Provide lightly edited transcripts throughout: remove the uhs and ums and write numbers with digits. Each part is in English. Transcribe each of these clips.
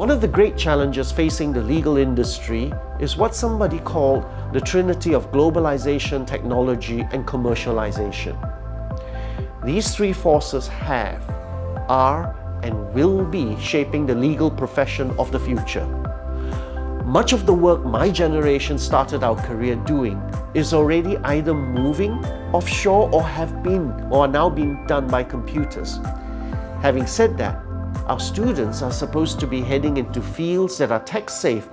One of the great challenges facing the legal industry is what somebody called the trinity of globalization, technology, and commercialization. These three forces have, are, and will be shaping the legal profession of the future. Much of the work my generation started our career doing is already either moving offshore or have been or are now being done by computers. Having said that, our students are supposed to be heading into fields that are tech safe,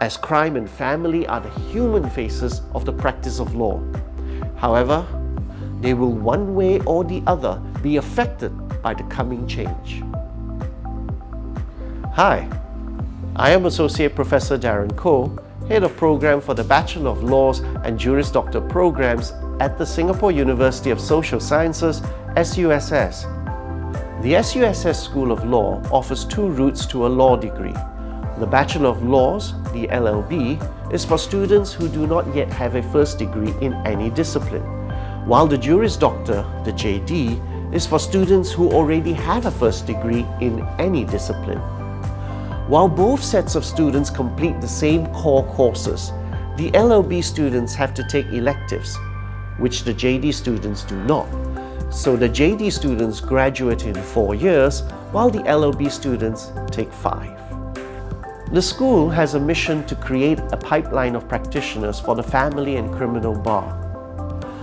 as crime and family are the human faces of the practice of law. However, they will one way or the other be affected by the coming change. Hi, I am Associate Professor Darren Koh, Head of Program for the Bachelor of Laws and Juris Doctor programs at the Singapore University of Social Sciences, SUSS. The SUSS School of Law offers two routes to a law degree. The Bachelor of Laws, the LLB, is for students who do not yet have a first degree in any discipline, while the Juris Doctor, the JD, is for students who already have a first degree in any discipline. While both sets of students complete the same core courses, the LLB students have to take electives, which the JD students do not. So the JD students graduate in 4 years, while the LLB students take 5. The school has a mission to create a pipeline of practitioners for the family and criminal bar.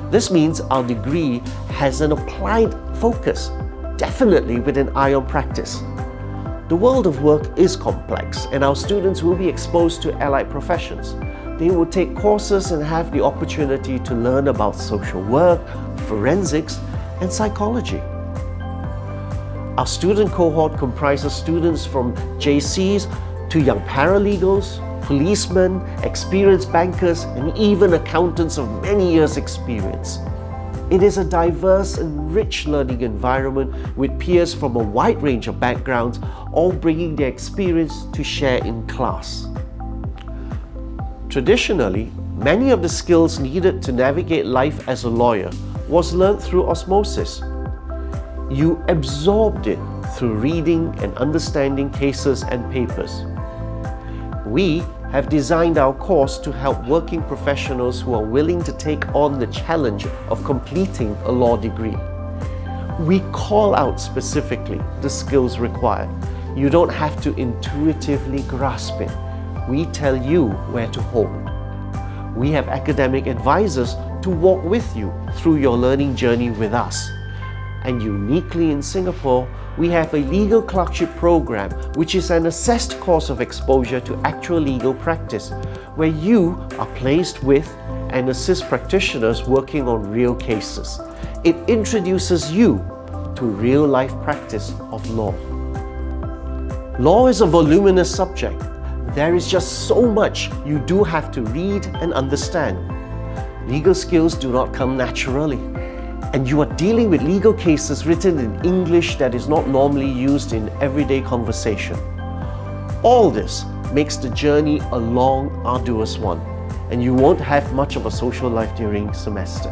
This means our degree has an applied focus, definitely with an eye on practice. The world of work is complex, and our students will be exposed to allied professions. They will take courses and have the opportunity to learn about social work, forensics, and psychology. Our student cohort comprises students from JCs to young paralegals, policemen, experienced bankers, and even accountants of many years' experience. It is a diverse and rich learning environment with peers from a wide range of backgrounds, all bringing their experience to share in class. Traditionally, many of the skills needed to navigate life as a lawyer was learned through osmosis. You absorbed it through reading and understanding cases and papers. We have designed our course to help working professionals who are willing to take on the challenge of completing a law degree. We call out specifically the skills required. You don't have to intuitively grasp it. We tell you where to hold. We have academic advisors to walk with you through your learning journey with us. And uniquely in Singapore, we have a legal clerkship program, which is an assessed course of exposure to actual legal practice, where you are placed with and assist practitioners working on real cases. It introduces you to real-life practice of law. Law is a voluminous subject. There is just so much you do have to read and understand. Legal skills do not come naturally. And you are dealing with legal cases written in English that is not normally used in everyday conversation. All this makes the journey a long, arduous one, and you won't have much of a social life during semester.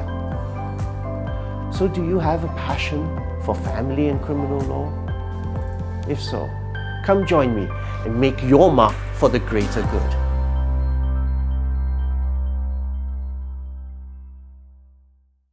So do you have a passion for family and criminal law? If so, come join me and make your mark for the greater good.